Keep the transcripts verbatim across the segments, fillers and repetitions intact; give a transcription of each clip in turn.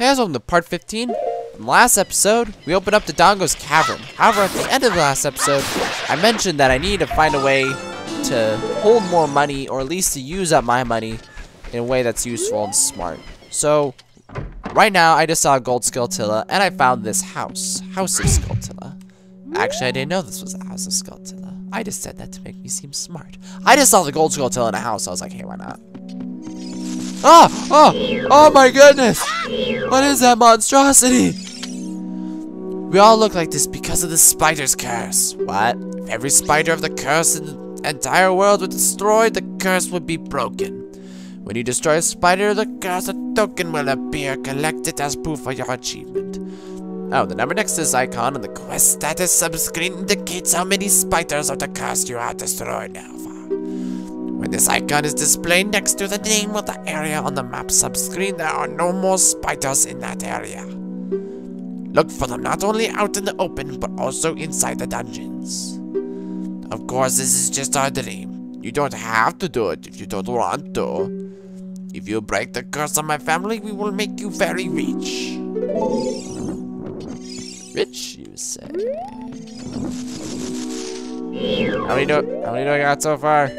Hey guys, welcome to part fifteen. In the last episode, we opened up Dodongo's Cavern. However, at the end of the last episode, I mentioned that I need to find a way to hold more money, or at least to use up my money in a way that's useful and smart. So, right now, I just saw a gold Skulltula, and I found this house. House of Skulltula. Actually, I didn't know this was the House of Skulltula. I just said that to make me seem smart. I just saw the gold Skulltula in a house, so I was like, hey, why not? Oh! Oh! Oh my goodness! What is that monstrosity? We all look like this because of the spider's curse. What? If every spider of the curse in the entire world were destroyed, the curse would be broken. When you destroy a spider, the curse, a token will appear. Collect it as proof of your achievement. Oh, the number next to this icon on the quest status subscreen indicates how many spiders of the curse you have destroyed now. When this icon is displayed next to the name of the area on the map subscreen, there are no more spiders in that area. Look for them not only out in the open, but also inside the dungeons. Of course, this is just our dream. You don't have to do it if you don't want to. If you break the curse on my family, we will make you very rich. Rich, you say? How many do, how many do I got so far?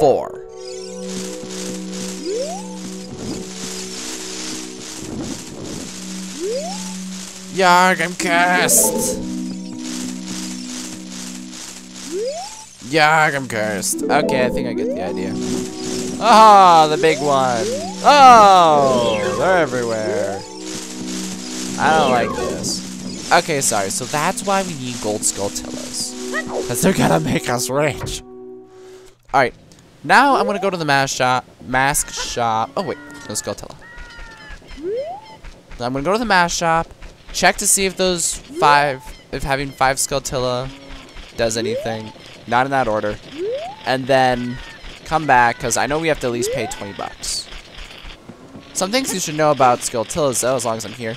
Four. Yarg, I'm cursed. Yarg, I'm cursed. Okay, I think I get the idea. Ah, the big one. Oh, they're everywhere. I don't like this. Okay, sorry. So that's why we need gold Skulltulas, because they're gonna make us rich. All right. Now I'm gonna go to the mask shop. Mask shop. Oh wait, no Skulltula. I'm gonna go to the mask shop, check to see if those five, if having five Skulltula does anything. Not in that order. And then come back, cause I know we have to at least pay twenty bucks. Some things you should know about Skulltulas though, as long as I'm here.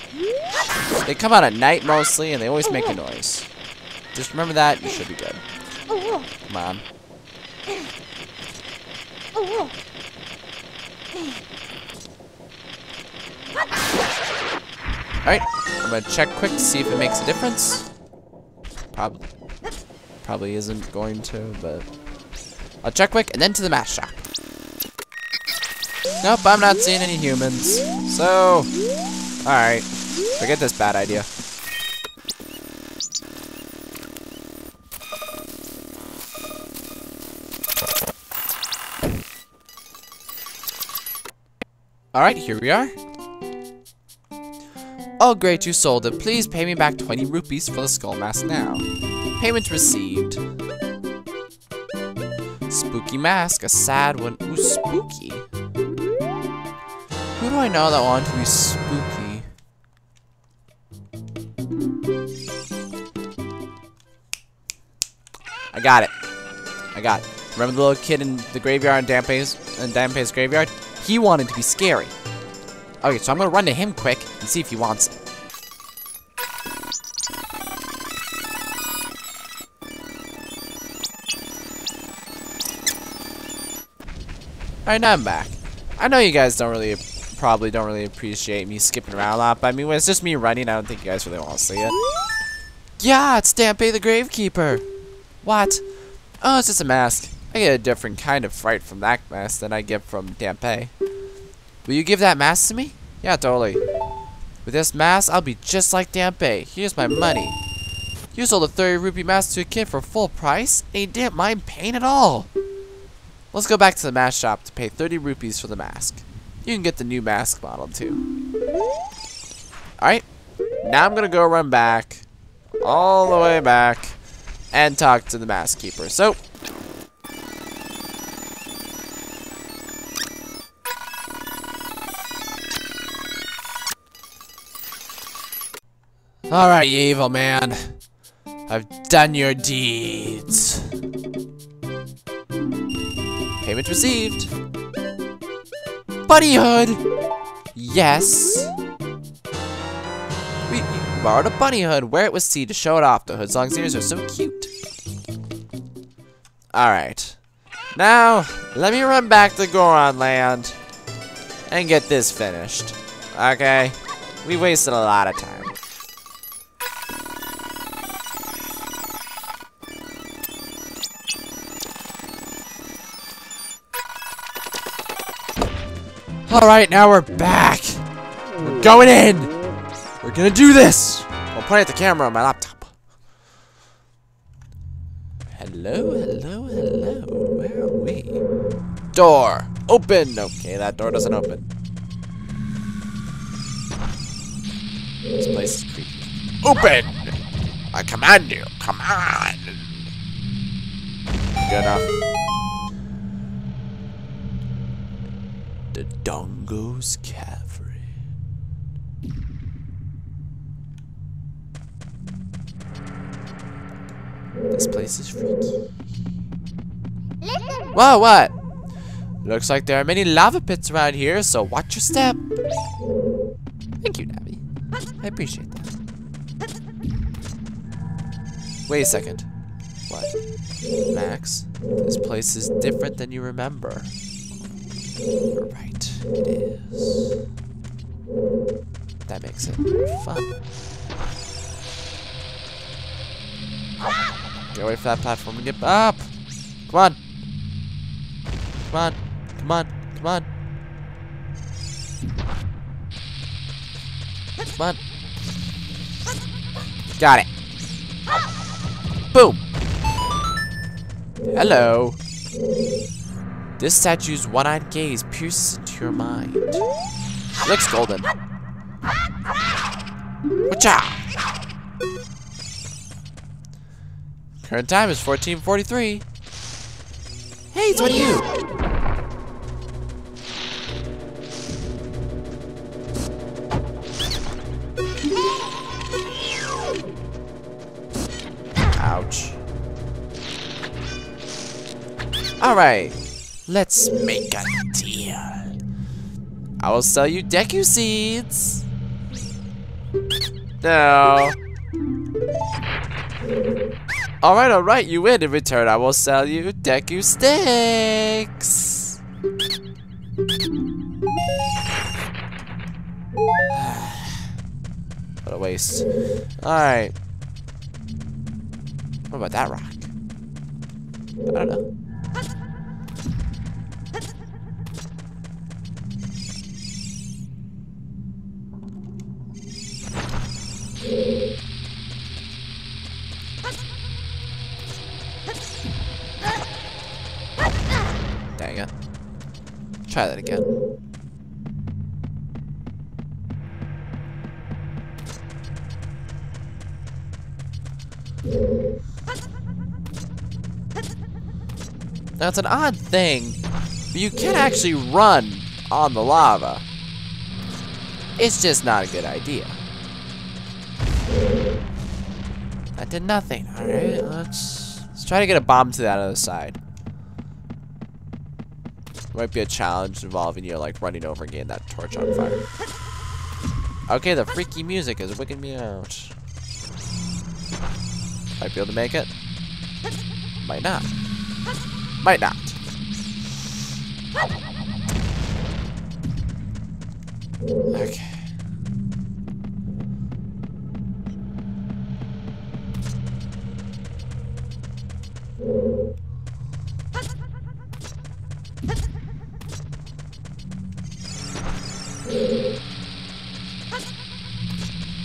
They come out at night mostly, and they always make a noise. Just remember that. You should be good. Come on. Alright, I'm gonna check quick to see if it makes a difference. Probably probably isn't going to, but I'll check quick and then to the mask shop. Nope, I'm not seeing any humans. So alright. Forget this bad idea. Alright, here we are. Oh great, you sold it. Please pay me back twenty rupees for the skull mask now. Payment received. Spooky mask, a sad one. Ooh, spooky. Who do I know that wanted to be spooky? I got it. I got it. Remember the little kid in the graveyard in Dampé's, in Dampé's graveyard? He wanted to be scary. Okay, so I'm gonna run to him quick and see if he wants it. Alright, now I'm back. I know you guys don't really, probably don't really appreciate me skipping around a lot, but I mean, when it's just me running, I don't think you guys really want to see it. Yeah, it's Stampy the Gravekeeper. What? Oh, it's just a mask. I get a different kind of fright from that mask than I get from Dampé. Will you give that mask to me? Yeah, totally. With this mask, I'll be just like Dampé. Here's my money. You sold a thirty rupee mask to a kid for full price, and he didn't mind paying at all. Let's go back to the mask shop to pay thirty rupees for the mask. You can get the new mask model too. Alright, now I'm gonna go run back, all the way back, and talk to the mask keeper. So. Alright, you evil man. I've done your deeds. Payment received. Bunny Hood! Yes. We borrowed a bunny hood. Wear it with C to show it off. The hood's long ears are so cute. Alright. Now, Let me run back to Goron Land and get this finished. Okay? We wasted a lot of time. Alright, now we're back! We're going in! We're gonna do this! I'll point at the camera on my laptop. Hello, hello, hello. Where are we? Door! Open! Okay, that door doesn't open. This place is creepy. Open! I command you! Come on! Good enough. The Dodongo's Cavern. This place is freaky. Listen. Whoa, what? Looks like there are many lava pits around here, so watch your step. Thank you, Navi. I appreciate that. Wait a second. What? Max, this place is different than you remember. You're right, it is. That makes it fun. Get away from that platform and get up! Come on! Come on! Come on! Come on! Come on! Got it! Boom! Hello! This statue's one-eyed gaze pierces into your mind. Looks golden. Whatcha? Current time is fourteen forty-three. Hey, it's one of you. Ouch. All right. Let's make a deal. I will sell you Deku seeds. No. Alright, alright, you win. In return, I will sell you Deku sticks. What a waste. Alright. What about that rock? I don't know. Dang it. Try that again. Now it's an odd thing, but you can actually run on the lava. It's just not a good idea. That did nothing. Alright, let's let's try to get a bomb to that other side. Might be a challenge involving you like running over and getting that torch on fire. Okay, the freaky music is wicking me out. Might be able to make it. Might not. Might not. Okay.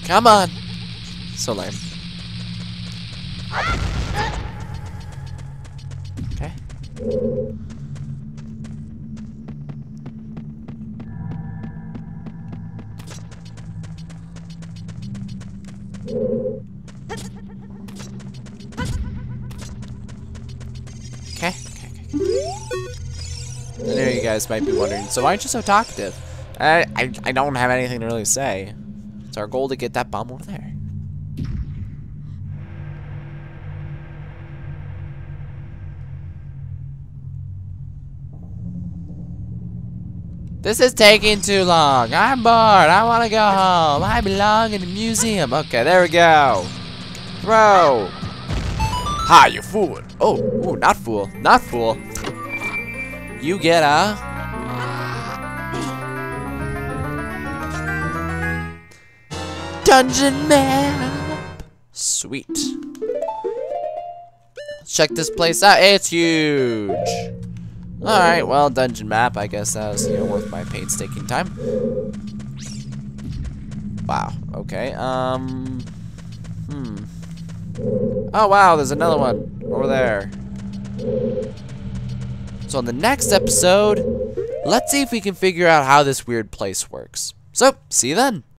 Come on! So lame. Okay. Okay. Okay. I know you guys might be wondering, so why aren't you so talkative? I, I, I don't have anything to really say. It's our goal to get that bomb over there. This is taking too long. I'm bored. I want to go home. I belong in a museum. Okay, there we go. Throw. Ha, you fool. Oh, ooh, not fool. Not fool. You get a... dungeon map! Sweet. Let's check this place out. It's huge! Alright, well, dungeon map. I guess that was, you know, worth my painstaking time. Wow. Okay, um... Hmm. Oh, wow, there's another one over there. So, in the next episode, let's see if we can figure out how this weird place works. So, see you then!